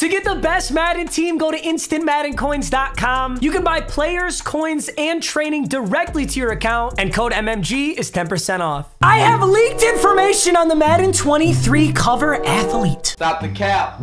To get the best Madden team, go to instantmaddencoins.com. You can buy players, coins, and training directly to your account, and code MMG is 10% off. I have leaked information on the Madden 23 cover athlete. Stop the cap.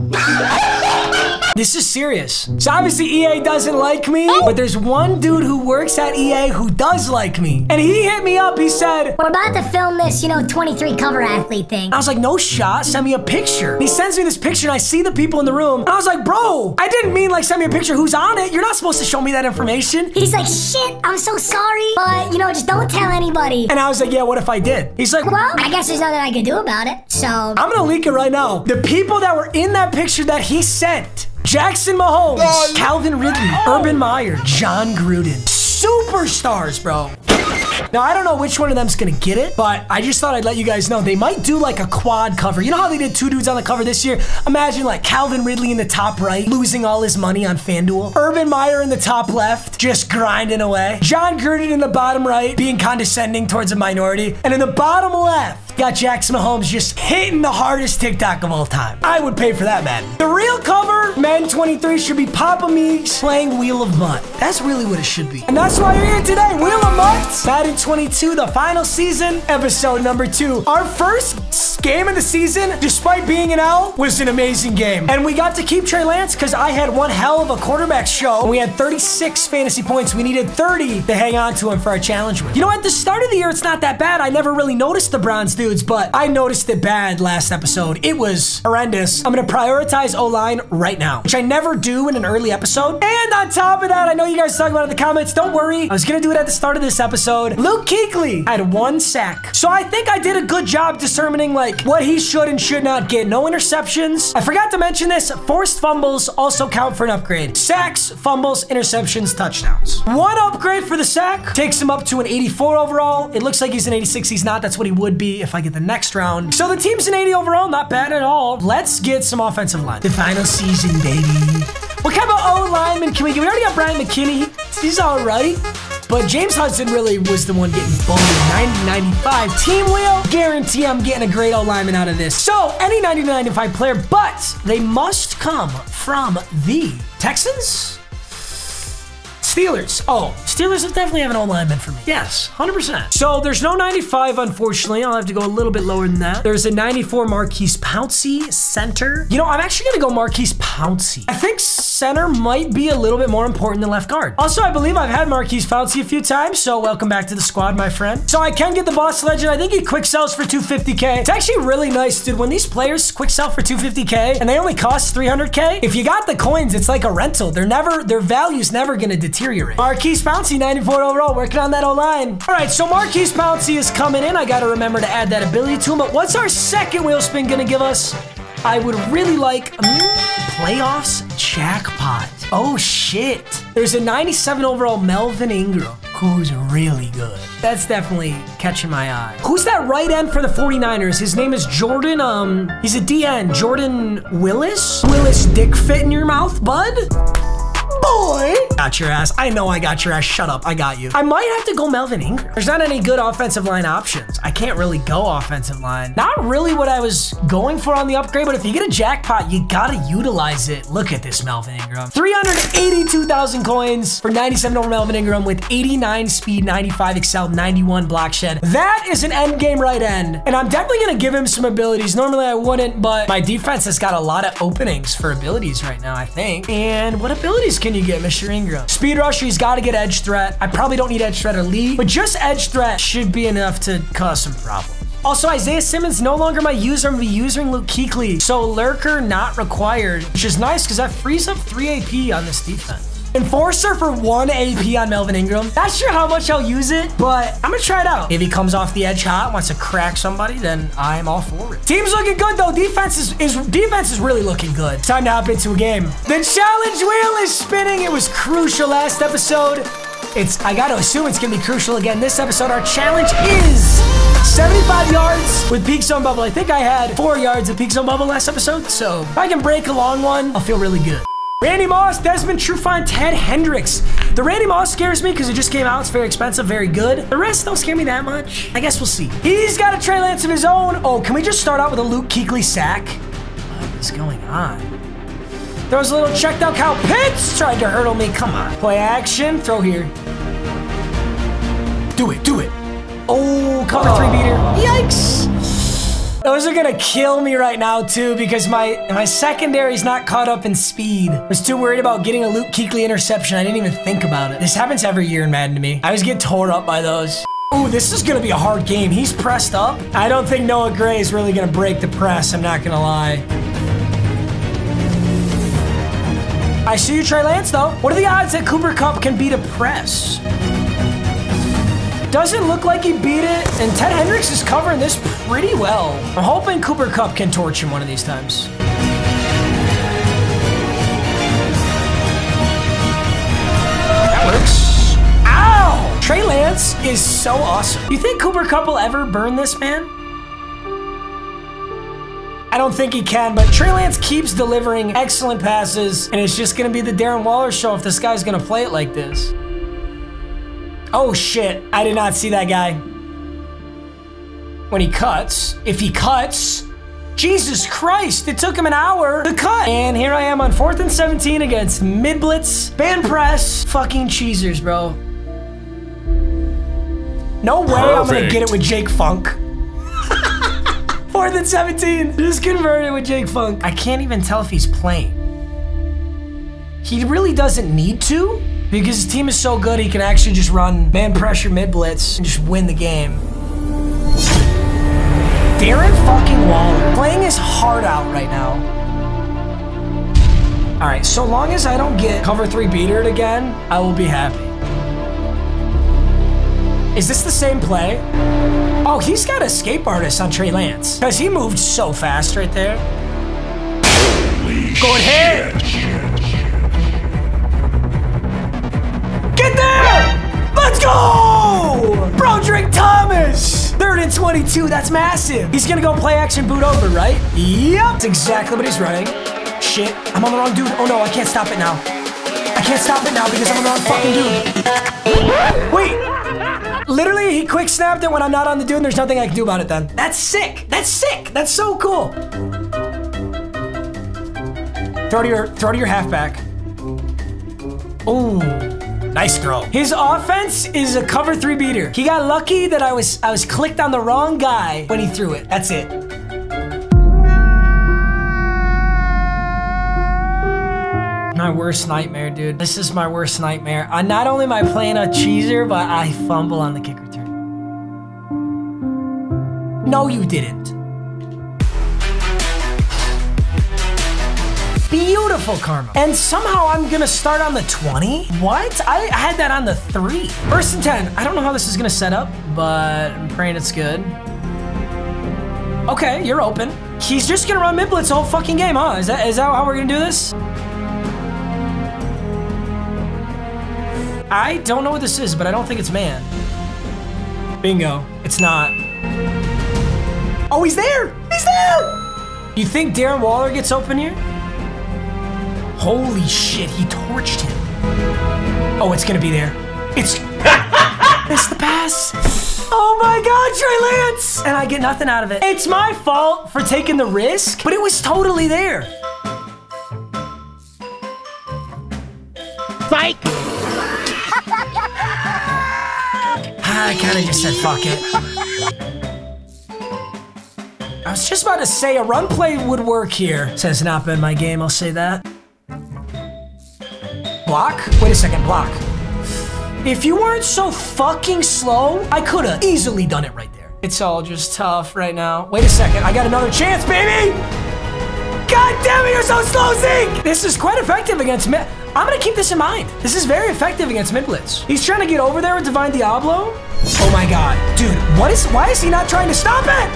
This is serious. So obviously EA doesn't like me, but there's one dude who works at EA who does like me. And he hit me up, he said, we're about to film this, you know, 23 cover athlete thing. I was like, no shot, send me a picture. And he sends me this picture and I see the people in the room. And I was like, bro, I didn't mean like send me a picture who's on it. You're not supposed to show me that information. He's like, shit, I'm so sorry, but you know, just don't tell anybody. And I was like, yeah, what if I did? He's like, well, I guess there's nothing I can do about it, so. I'm gonna leak it right now. The people that were in that picture that he sent: Jackson Mahomes, Calvin Ridley, Urban Meyer, Jon Gruden. Superstars, bro. Now, I don't know which one of them's gonna get it, but I just thought I'd let you guys know they might do like a quad cover. You know how they did two dudes on the cover this year? Imagine like Calvin Ridley in the top right, losing all his money on FanDuel. Urban Meyer in the top left, just grinding away. Jon Gruden in the bottom right, being condescending towards a minority. And in the bottom left, got Jackson Mahomes just hitting the hardest TikTok of all time. I would pay for that, man. The real cover, Madden 23, should be Papa Meeks playing Wheel of Mutt. That's really what it should be. And that's why you're here today, Wheel of Mutt. Madden 22, the final season, episode number 2. Our first game of the season, despite being an L, was an amazing game. And we got to keep Trey Lance because I had one hell of a quarterback show. We had 36 fantasy points. We needed 30 to hang on to him for our challenge win. You know, at the start of the year, it's not that bad. I never really noticed the Browns dudes, but I noticed it bad last episode. It was horrendous. I'm going to prioritize O-line right now, which I never do in an early episode. And on top of that, I know you guys talk about it in the comments. Don't worry. I was going to do it at the start of this episode. Luke Kuechly had 1 sack. So I think I did a good job determining like what he should and should not get. No interceptions. I forgot to mention this. Forced fumbles also count for an upgrade. Sacks, fumbles, interceptions, touchdowns. 1 upgrade for the sack. Takes him up to an 84 overall. It looks like he's an 86. He's not. That's what he would be if I get the next round. So the team's an 80 overall. Not bad at all. Let's get some offensive line. The final season, baby. What kind of O-lineman can we get? We already got Brian McKinney. He's all right. But James Hudson really was the one getting bullied. 90-95 team wheel. Guarantee I'm getting a great old lineman out of this. So any 90-95 player, but they must come from the Texans? Steelers. Oh, Steelers will definitely have an old lineman for me. Yes, 100%. So there's no 95, unfortunately. I'll have to go a little bit lower than that. There's a 94 Maurkice Pouncey, center. You know, I'm actually going to go Maurkice Pouncey. I think center might be a little bit more important than left guard. Also, I believe I've had Maurkice Pouncey a few times, so welcome back to the squad, my friend. So I can get the boss legend. I think he quick sells for 250K. It's actually really nice, dude. When these players quick sell for 250K and they only cost 300K, if you got the coins, it's like a rental. They're never, their value's never going to deteriorate. Maurkice Pouncey, 94 overall, working on that O-line. All right, so Maurkice Pouncey is coming in. I got to remember to add that ability to him, but what's our second wheel spin going to give us? I would really like playoffs jackpot. Oh, shit. There's a 97 overall Melvin Ingram, who's really good. That's definitely catching my eye. Who's that right end for the 49ers? His name is Jordan, he's a DN. Jordan Willis? Willis dick fit in your mouth, bud? Boy. Got your ass. I know I got your ass. Shut up. I got you. I might have to go Melvin Ingram. There's not any good offensive line options. I can't really go offensive line. Not really what I was going for on the upgrade, but if you get a jackpot, you gotta utilize it. Look at this Melvin Ingram. 382,000 coins for 97 over Melvin Ingram with 89 speed, 95 excel, 91 block shed. That is an end game right end. And I'm definitely gonna give him some abilities. Normally I wouldn't, but my defense has got a lot of openings for abilities right now, I think. And what abilities can you get, Mr. Ingram? Speed rusher, he's got to get edge threat. I probably don't need edge threat elite, but just edge threat should be enough to cause some problems. Also, Isaiah Simmons, no longer my user. I'm going to be using Luke Kuechly. So lurker not required, which is nice because that frees up 3 AP on this defense. Enforcer for 1 AP on Melvin Ingram. Not sure how much I'll use it, but I'm gonna try it out. If he comes off the edge hot, wants to crack somebody, then I'm all for it. Team's looking good though. Defense is really looking good. Time to hop into a game. The challenge wheel is spinning. It was crucial last episode. I gotta assume it's gonna be crucial again this episode. Our challenge is 75 yards with peak zone bubble. I think I had 4 yards of peak zone bubble last episode, so if I can break a long one, I'll feel really good. Randy Moss, Desmond Trufant, Ted Hendricks. The Randy Moss scares me because it just came out. It's very expensive, very good. The rest don't scare me that much. I guess we'll see. He's got a Trey Lance of his own. Oh, can we just start out with a Luke Kuechly sack? What is going on? Throws a little check down. Kyle Pitts tried to hurdle me. Come on. Play action. Throw here. Do it. Do it. Oh, cover three beater. Yikes. Those are going to kill me right now, too, because my secondary's not caught up in speed. I was too worried about getting a Luke Kuechly interception. I didn't even think about it. This happens every year in Madden to me. I always get tore up by those. Ooh, this is going to be a hard game. He's pressed up. I don't think Noah Gray is really going to break the press. I'm not going to lie. I see you, Trey Lance, though. What are the odds that Cooper Kupp can beat a press? Doesn't look like he beat it, and Ted Hendricks is covering this pretty well. I'm hoping Cooper Kupp can torch him one of these times. That works. Ow! Trey Lance is so awesome. You think Cooper Kupp will ever burn this man? I don't think he can, but Trey Lance keeps delivering excellent passes, and it's just going to be the Darren Waller show if this guy's going to play it like this. Oh shit, I did not see that guy. When he cuts, if he cuts, Jesus Christ, it took him an hour to cut. And here I am on 4th and 17 against mid blitz, band press, fucking cheesers, bro. No way. Perfect. I'm gonna get it with Jake Funk. 4th and 17, just converted with Jake Funk. I can't even tell if he's playing. He really doesn't need to, because his team is so good, he can actually just run man pressure mid blitz and just win the game. Darren fucking Waller playing his heart out right now. All right, so long as I don't get cover three beater again, I will be happy. Is this the same play? Oh, he's got escape artist on Trey Lance because he moved so fast right there. Holy shit. Going ahead. Get there! Let's go! Broderick Thomas! 3rd and 22, that's massive. He's gonna go play action boot over, right? Yep, that's exactly what he's running. Shit, I'm on the wrong dude. Oh no, I can't stop it now. I can't stop it now because I'm on the wrong fucking dude. Wait, literally he quick snapped it when I'm not on the dude and there's nothing I can do about it then. That's sick, that's sick, that's so cool. Throw to your halfback. Ooh. Nice throw. His offense is a cover three beater. He got lucky that I was clicked on the wrong guy when he threw it. That's it. My worst nightmare, dude. This is my worst nightmare. Not only am I playing a cheeser, but I fumble on the kick return. No, you didn't. Beautiful karma. And somehow I'm gonna start on the 20? What? I had that on the 3. 1st and 10. I don't know how this is gonna set up, but I'm praying it's good. Okay, you're open. He's just gonna run mid blitz the whole fucking game, huh? Is that how we're gonna do this? I don't know what this is, but I don't think it's man. Bingo. It's not. Oh, he's there! He's there! You think Darren Waller gets open here? Holy shit, he torched him. Oh, it's gonna be there. It's... Missed the pass. Oh my God, Trey Lance! And I get nothing out of it. It's my fault for taking the risk, but it was totally there. Spike! I kinda just said fuck it. I was just about to say a run play would work here. This has not been my game, I'll say that. Block? Wait a second, block. If you weren't so fucking slow, I could have easily done it right there. It's all just tough right now. Wait a second, I got another chance, baby! God damn it, you're so slow, Zeke! This is quite effective against mid... I'm gonna keep this in mind. This is very effective against mid blitz. He's trying to get over there with Divine Deablo. Oh my God. Dude, why is he not trying to stop it?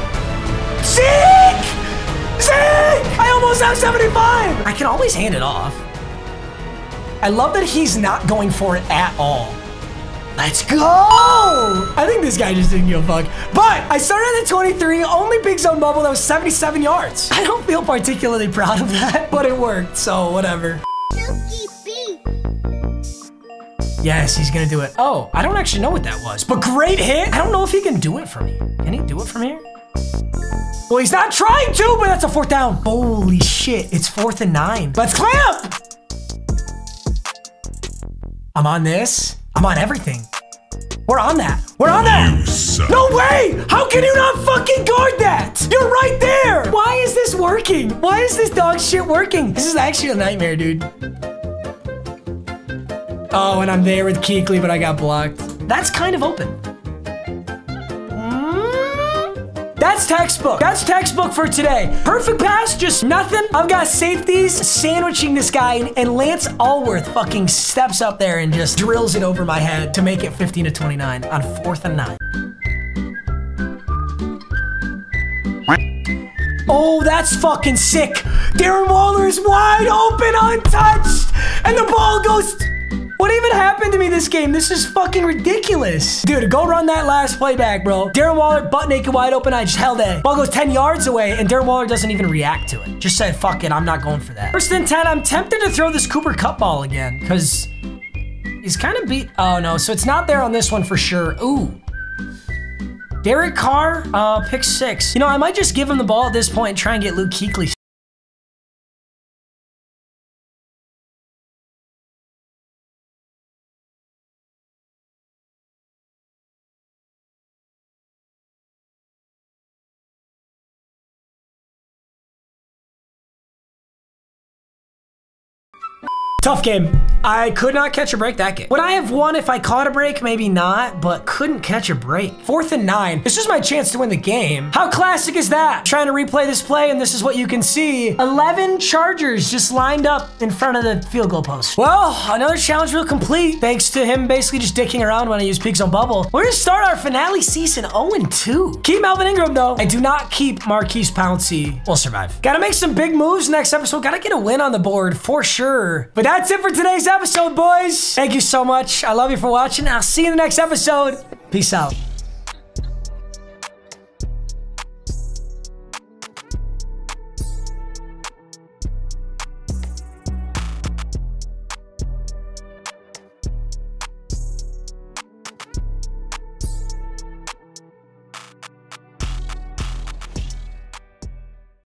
Zeke! Zeke! I almost have 75! I can always hand it off. I love that he's not going for it at all. Let's go! I think this guy just didn't give a fuck. But I started at the 23, only big zone bubble that was 77 yards. I don't feel particularly proud of that, but it worked, so whatever. Yes, he's gonna do it. Oh, I don't actually know what that was, but great hit. I don't know if he can do it from here. Can he do it from here? Well, he's not trying to, but that's a fourth down. Holy shit, it's 4th and 9. Let's clamp! I'm on this. I'm on everything. We're on that. We're on that. No way! How can you not fucking guard that? You're right there! Why is this working? Why is this dog shit working? This is actually a nightmare, dude. Oh, and I'm there with Kuechly, but I got blocked. That's kind of open. That's textbook. That's textbook for today. Perfect pass, just nothing. I've got safeties sandwiching this guy, and Lance Allworth fucking steps up there and just drills it over my head to make it 15 to 29 on 4th and 9. Oh, that's fucking sick. Darren Waller is wide open, untouched, and the ball goes... What even happened to me this game? This is fucking ridiculous. Dude, go run that last play back, bro. Darren Waller, butt naked, wide open. I just held it. Ball goes 10 yards away, and Darren Waller doesn't even react to it. Just said, fuck it, I'm not going for that. 1st and 10, I'm tempted to throw this Cooper Kupp ball again, because he's kind of beat. Oh, no, so it's not there on this one for sure. Ooh. Derek Carr, pick 6. You know, I might just give him the ball at this point and try and get Luke Kuechly. Tough game. I could not catch a break that game. Would I have won if I caught a break? Maybe not, but couldn't catch a break. 4th and 9. This is my chance to win the game. How classic is that? Trying to replay this play, and this is what you can see. 11 Chargers just lined up in front of the field goal post. Well, another challenge reel complete, thanks to him basically just dicking around when I use Peaks on Bubble. We're going to start our finale season 0-2. Keep Melvin Ingram, though. I do not keep Maurkice Pouncey. We'll survive. Got to make some big moves next episode. Got to get a win on the board for sure. But that's it for today's episode, boys. Thank you so much. I love you for watching. I'll see you in the next episode. Peace out.